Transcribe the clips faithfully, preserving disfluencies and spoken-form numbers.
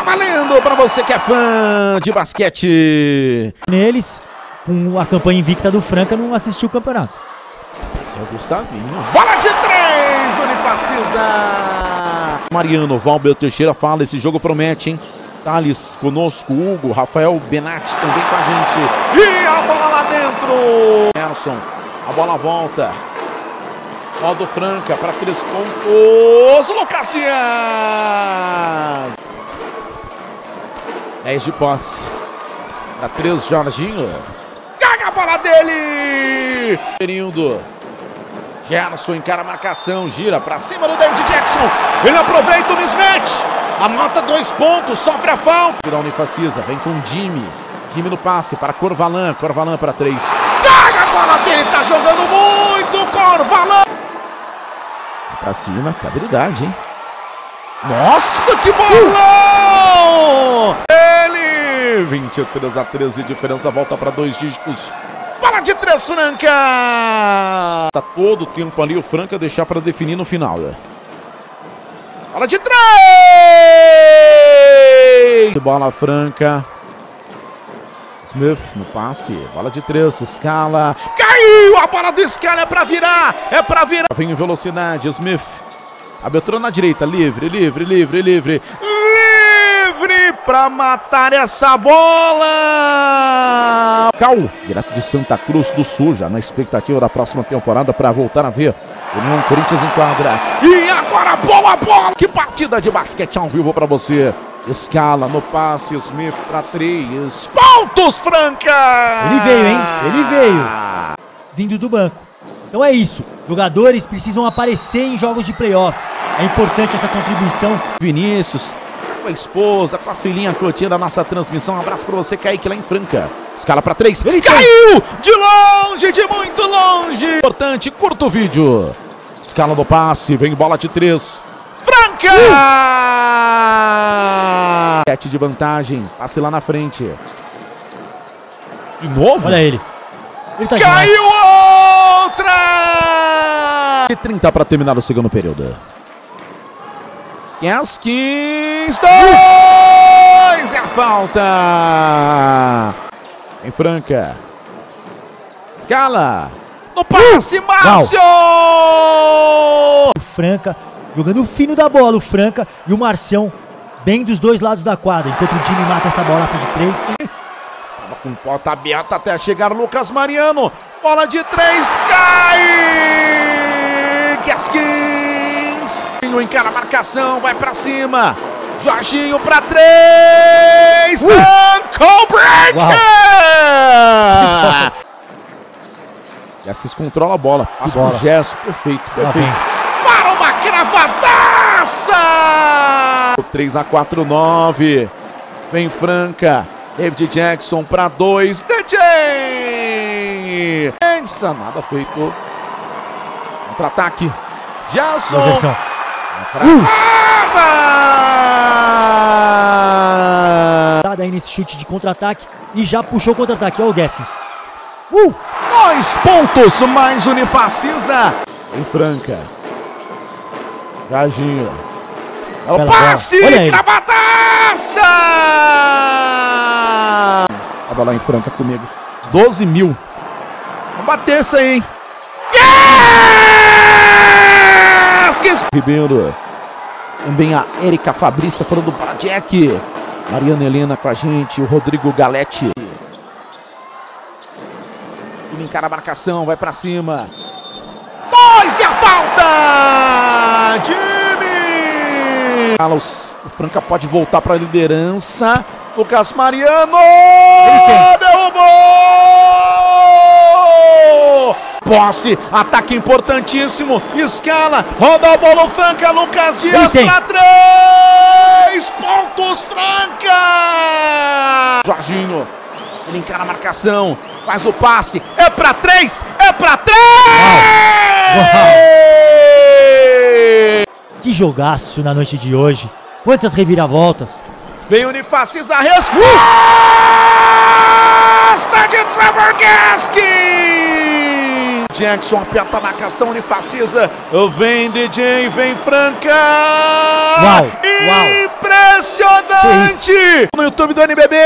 tá valendo pra você que é fã de basquete. Neles, com a campanha invicta do Franca, não assistiu o campeonato. Esse é o Gustavinho. Bola de três, Unifacisa. Mariano Valberto Teixeira fala, esse jogo promete, hein? Thales conosco, Hugo, Rafael Benatti também com a gente. E a bola lá dentro. Nelson, a bola volta. Ó do Franca para três pontos. Lucas Dias. dez de posse. Para três, Jorginho. Ganha a bola dele. Período. Gesso encara a marcação. Gira para cima do David Jackson. Ele aproveita o Smith. Anota dois pontos. Sofre a falta. Vira a Unifacisa. Vem com o Dini. Dini no passe para Corvalan. Corvalan para três. Ganha a bola dele. Tá jogando muito. Corvalan. Pra cima, que habilidade, hein? Nossa, que bolão! Uh! Ele! vinte e três a treze, diferença volta para dois dígitos. Bola de três, Franca! Tá todo o tempo ali o Franca deixar para definir no final. Né? Bola de três! Bola Franca. Smith no passe, bola de três, escala, caiu, a bola do escala é pra virar, é pra virar. Vem em velocidade, Smith, abertura na direita, livre, livre, livre, livre, livre pra matar essa bola. Caú, direto de Santa Cruz do Sul, já na expectativa da próxima temporada pra voltar a ver. União Corinthians enquadra, e agora boa bola, que partida de basquete ao vivo pra você. Escala no passe, Smith para três pontos, Franca! Ele veio, hein? Ele veio. Vindo do banco. Então é isso. Jogadores precisam aparecer em jogos de playoff. É importante essa contribuição. Vinícius, com a esposa, com a filhinha curtindo a nossa transmissão. Um abraço para você, Kaique, lá em Franca. Escala para três. Ele caiu! De longe, de muito longe. Importante, curta o vídeo. Escala no passe, vem bola de três. Franca! Uh! Sete de vantagem, passe lá na frente. De novo? Olha ele. Ele tá caiu demais. Outra! E trinta para terminar o segundo período. Gaskins, dois! Uh! É a falta! Em Franca. Escala! No passe, uh! Márcio! Franca. Jogando o fino da bola, o Franca e o Marcião bem dos dois lados da quadra. Enquanto o Dini mata essa bolaça de três. Estava com porta aberta até chegar Lucas Mariano. Bola de três, cai! Gaskins! Encara a marcação, vai pra cima. Jorginho pra três! Uh! Ankle breaker! Gaskins controla a bola. Passa pro Gesso, perfeito, perfeito. Cravataça! três a quatro, nove. Vem Franca. David Jackson para dois. D J! Pensa, nada feito. Contra-ataque. Jason! Entrada! Dada aí nesse chute de contra-ataque. E já puxou o contra-ataque. Olha o Deskins. Uh! Dois pontos mais Unifacisa. Vem Franca. Jajinha. É o passe! Cravataça! Tava lá em Franca comigo. doze mil. Vamos bater isso aí, hein? Yes! Ribeiro. Também a Érica Fabrícia falando para Jack. Mariana Helena com a gente. O Rodrigo Galetti. Ele encara a marcação, vai para cima. Dois e a falta! Jimmy! O Franca pode voltar para a liderança. Lucas Mariano! Derrubou! Posse, ataque importantíssimo. Escala, roda a bola o Franca. Lucas Dias para três pontos, Franca! Jorginho, ele encara a marcação. Faz o passe. É para três! É para três! Uau. Que jogaço na noite de hoje. Quantas reviravoltas. Vem Unifacisa, resposta de Trevor Gaski. Jackson aperta a marcação, Unifacisa. Vem D J, vem Franca. Uau, impressionante! Uau. No YouTube do N B B.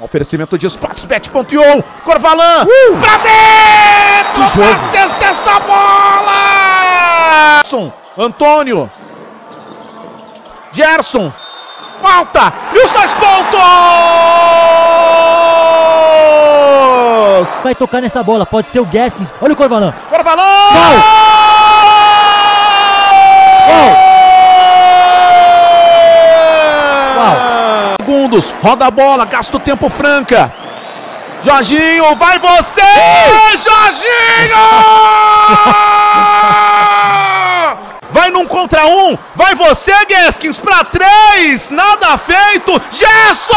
Um oferecimento de esportes bet ponto i o. Corvalan uh. pra dentro. Pra cesta essa bola. Antônio. Gerson. Falta. E os dois pontos! Vai tocar nessa bola. Pode ser o Gaskins. Olha o Corvalan. Corvalan! Gol! Gol! Segundos. Roda a bola. Gasta o tempo Franca. Jorginho. Vai você! Jorginho! Vai num contra um. Vai você, Deskins, pra três. Nada feito. Gesso!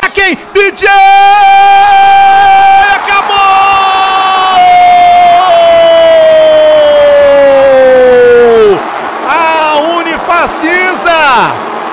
Pra quem? D J! Acabou! A Unifacisa